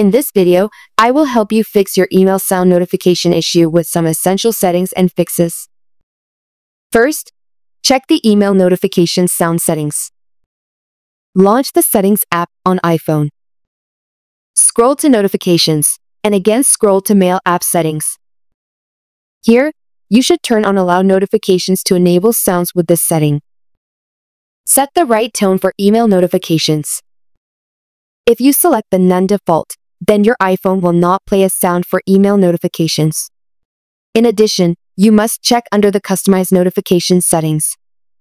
In this video, I will help you fix your email sound notification issue with some essential settings and fixes. First, check the email notification sound settings. Launch the Settings app on iPhone. Scroll to Notifications, and again scroll to Mail app settings. Here, you should turn on Allow Notifications to enable sounds with this setting. Set the right tone for email notifications. If you select the None default, then your iPhone will not play a sound for email notifications. In addition, you must check under the Customize Notification settings.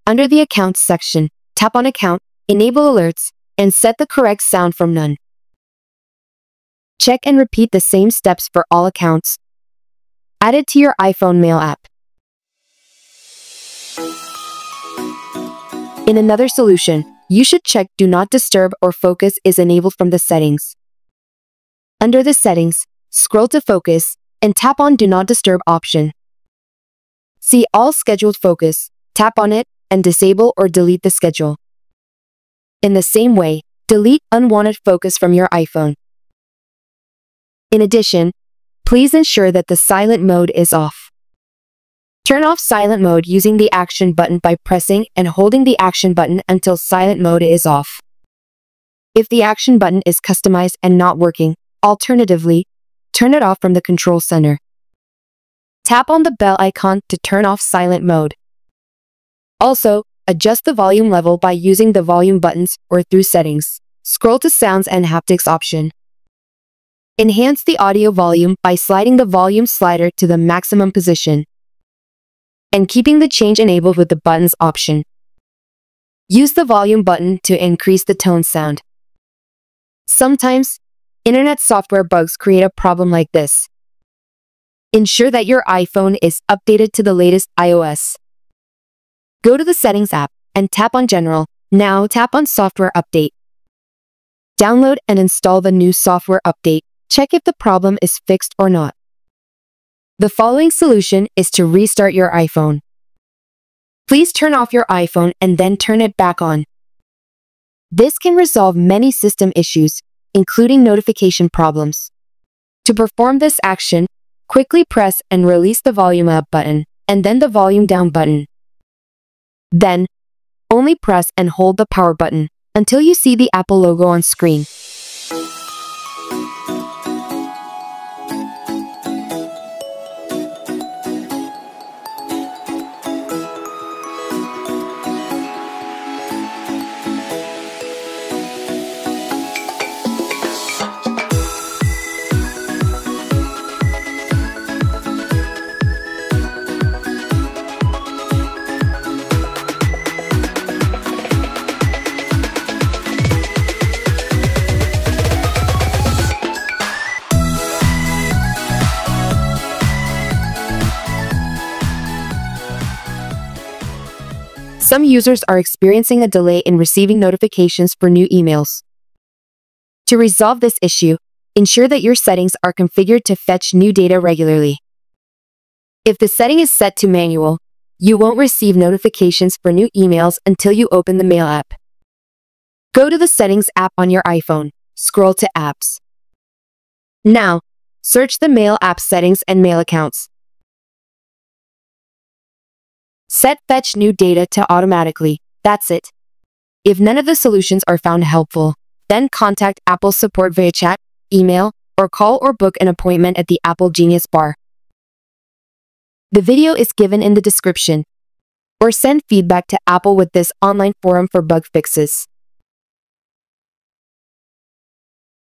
Under the Accounts section, tap on Account, enable alerts, and set the correct sound from None. Check and repeat the same steps for all accounts. Add it to your iPhone Mail app. In another solution, you should check Do Not Disturb or Focus is enabled from the settings. Under the settings, scroll to Focus and tap on Do Not Disturb option. See All Scheduled Focus, tap on it and disable or delete the schedule. In the same way, delete unwanted focus from your iPhone. In addition, please ensure that the silent mode is off. Turn off silent mode using the action button by pressing and holding the action button until silent mode is off. If the action button is customized and not working, alternatively, turn it off from the control center. Tap on the bell icon to turn off silent mode. Also, adjust the volume level by using the volume buttons or through settings. Scroll to Sounds and Haptics option. Enhance the audio volume by sliding the volume slider to the maximum position and keeping the change enabled with the buttons option. Use the volume button to increase the tone sound. Sometimes, internet software bugs create a problem like this. Ensure that your iPhone is updated to the latest iOS. Go to the Settings app and tap on General. Now tap on Software Update. Download and install the new software update. Check if the problem is fixed or not. The following solution is to restart your iPhone. Please turn off your iPhone and then turn it back on. This can resolve many system issues, including notification problems. To perform this action, quickly press and release the volume up button, and then the volume down button. Then, only press and hold the power button until you see the Apple logo on screen. Some users are experiencing a delay in receiving notifications for new emails. To resolve this issue, ensure that your settings are configured to fetch new data regularly. If the setting is set to manual, you won't receive notifications for new emails until you open the Mail app. Go to the Settings app on your iPhone, scroll to Apps. Now, search the Mail app settings and Mail accounts. Set Fetch New Data to automatically. That's it. If none of the solutions are found helpful, then contact Apple support via chat, email, or call or book an appointment at the Apple Genius Bar. The video is given in the description. Or send feedback to Apple with this online forum for bug fixes.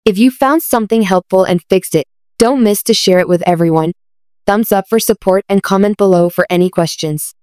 If you found something helpful and fixed it, don't miss to share it with everyone. Thumbs up for support and comment below for any questions.